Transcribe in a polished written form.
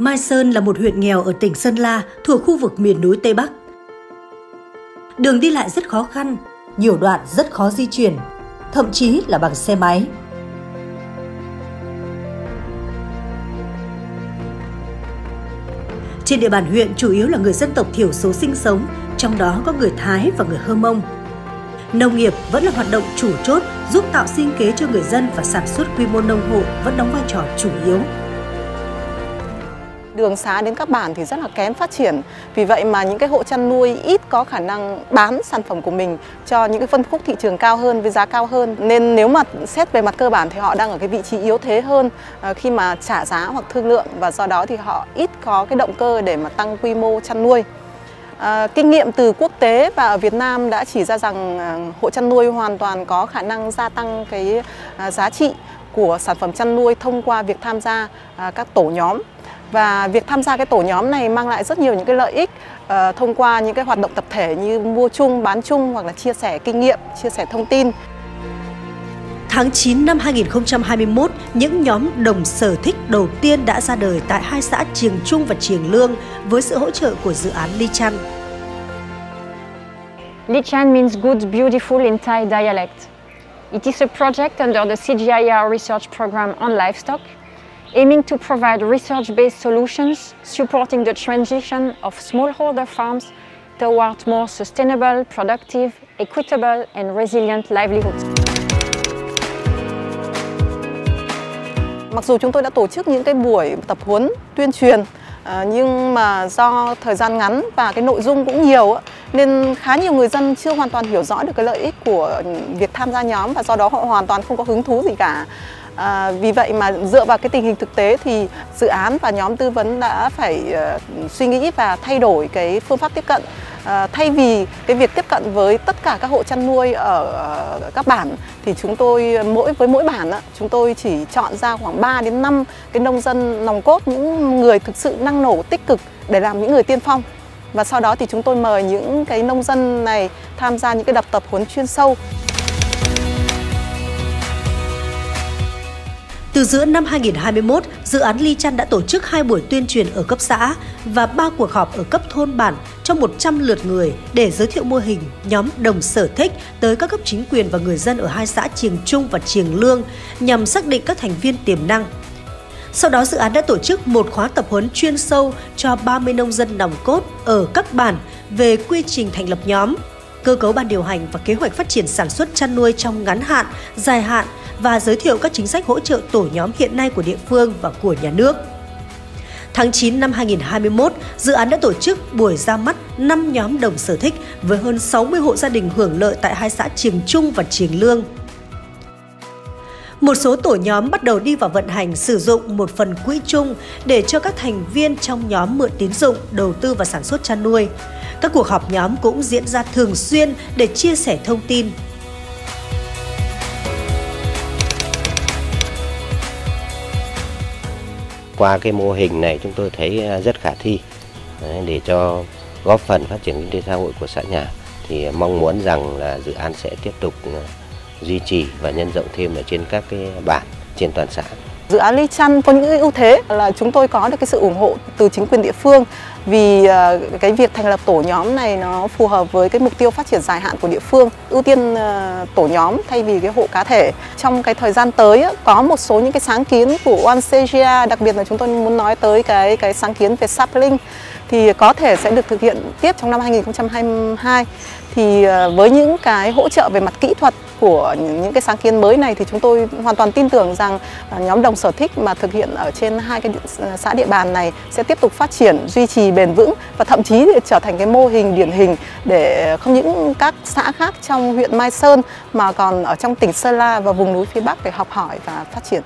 Mai Sơn là một huyện nghèo ở tỉnh Sơn La, thuộc khu vực miền núi Tây Bắc. Đường đi lại rất khó khăn, nhiều đoạn rất khó di chuyển, thậm chí là bằng xe máy. Trên địa bàn huyện chủ yếu là người dân tộc thiểu số sinh sống, trong đó có người Thái và người Hơ Mông. Nông nghiệp vẫn là hoạt động chủ chốt giúp tạo sinh kế cho người dân và sản xuất quy mô nông hộ vẫn đóng vai trò chủ yếu. Đường xá đến các bản thì rất là kém phát triển, vì vậy mà những cái hộ chăn nuôi ít có khả năng bán sản phẩm của mình cho những cái phân khúc thị trường cao hơn với giá cao hơn. Nên nếu mà xét về mặt cơ bản thì họ đang ở cái vị trí yếu thế hơn khi mà trả giá hoặc thương lượng, và do đó thì họ ít có cái động cơ để mà tăng quy mô chăn nuôi. Kinh nghiệm từ quốc tế và ở Việt Nam đã chỉ ra rằng hộ chăn nuôi hoàn toàn có khả năng gia tăng cái giá trị của sản phẩm chăn nuôi thông qua việc tham gia các tổ nhóm. Và việc tham gia cái tổ nhóm này mang lại rất nhiều những cái lợi ích thông qua những cái hoạt động tập thể như mua chung, bán chung hoặc là chia sẻ kinh nghiệm, chia sẻ thông tin. Tháng 9 năm 2021, những nhóm đồng sở thích đầu tiên đã ra đời tại hai xã Chiềng Trung và Chiềng Lương với sự hỗ trợ của dự án Li-chăn. Li-chăn means good, beautiful in Thai dialect. It is a project under the CGIAR research program on livestock, aiming to provide research-based solutions supporting the transition of smallholder farms toward more sustainable, productive, equitable and resilient livelihoods. Mặc dù chúng tôi đã tổ chức những cái buổi tập huấn tuyên truyền, nhưng mà do thời gian ngắn và cái nội dung cũng nhiều nên khá nhiều người dân chưa hoàn toàn hiểu rõ được cái lợi ích của việc tham gia nhóm, và do đó họ hoàn toàn không có hứng thú gì cả. Vì vậy mà dựa vào cái tình hình thực tế thì dự án và nhóm tư vấn đã phải suy nghĩ và thay đổi cái phương pháp tiếp cận. Thay vì cái việc tiếp cận với tất cả các hộ chăn nuôi ở các bản thì chúng tôi với mỗi bản chúng tôi chỉ chọn ra khoảng 3 đến 5 cái nông dân nòng cốt, những người thực sự năng nổ tích cực để làm những người tiên phong. Và sau đó thì chúng tôi mời những cái nông dân này tham gia những cái đợt tập huấn chuyên sâu. Từ giữa năm 2021, dự án Li-chăn đã tổ chức 2 buổi tuyên truyền ở cấp xã và 3 cuộc họp ở cấp thôn bản cho 100 lượt người để giới thiệu mô hình nhóm đồng sở thích tới các cấp chính quyền và người dân ở hai xã Chiềng Trung và Chiềng Lương nhằm xác định các thành viên tiềm năng. Sau đó dự án đã tổ chức một khóa tập huấn chuyên sâu cho 30 nông dân nòng cốt ở các bản về quy trình thành lập nhóm, cơ cấu ban điều hành và kế hoạch phát triển sản xuất chăn nuôi trong ngắn hạn, dài hạn, và giới thiệu các chính sách hỗ trợ tổ nhóm hiện nay của địa phương và của nhà nước. Tháng 9 năm 2021, dự án đã tổ chức buổi ra mắt 5 nhóm đồng sở thích với hơn 60 hộ gia đình hưởng lợi tại hai xã Chiềng Trung và Chiềng Lương. Một số tổ nhóm bắt đầu đi vào vận hành sử dụng một phần quỹ chung để cho các thành viên trong nhóm mượn tín dụng, đầu tư và sản xuất chăn nuôi. Các cuộc họp nhóm cũng diễn ra thường xuyên để chia sẻ thông tin. Qua cái mô hình này chúng tôi thấy rất khả thi để cho góp phần phát triển kinh tế xã hội của xã nhà, thì mong muốn rằng là dự án sẽ tiếp tục duy trì và nhân rộng thêm ở trên các cái bản trên toàn xã. Dự án Li-chăn có những ưu thế là chúng tôi có được cái sự ủng hộ từ chính quyền địa phương, vì cái việc thành lập tổ nhóm này nó phù hợp với cái mục tiêu phát triển dài hạn của địa phương, ưu tiên tổ nhóm thay vì cái hộ cá thể. Trong cái thời gian tới có một số những cái sáng kiến của CGIAR, đặc biệt là chúng tôi muốn nói tới cái sáng kiến về SAPLING thì có thể sẽ được thực hiện tiếp trong năm 2022. Thì với những cái hỗ trợ về mặt kỹ thuật của những cái sáng kiến mới này thì chúng tôi hoàn toàn tin tưởng rằng nhóm đồng sở thích mà thực hiện ở trên hai cái xã địa bàn này sẽ tiếp tục phát triển, duy trì bền vững và thậm chí trở thành cái mô hình điển hình để không những các xã khác trong huyện Mai Sơn mà còn ở trong tỉnh Sơn La và vùng núi phía Bắc để học hỏi và phát triển.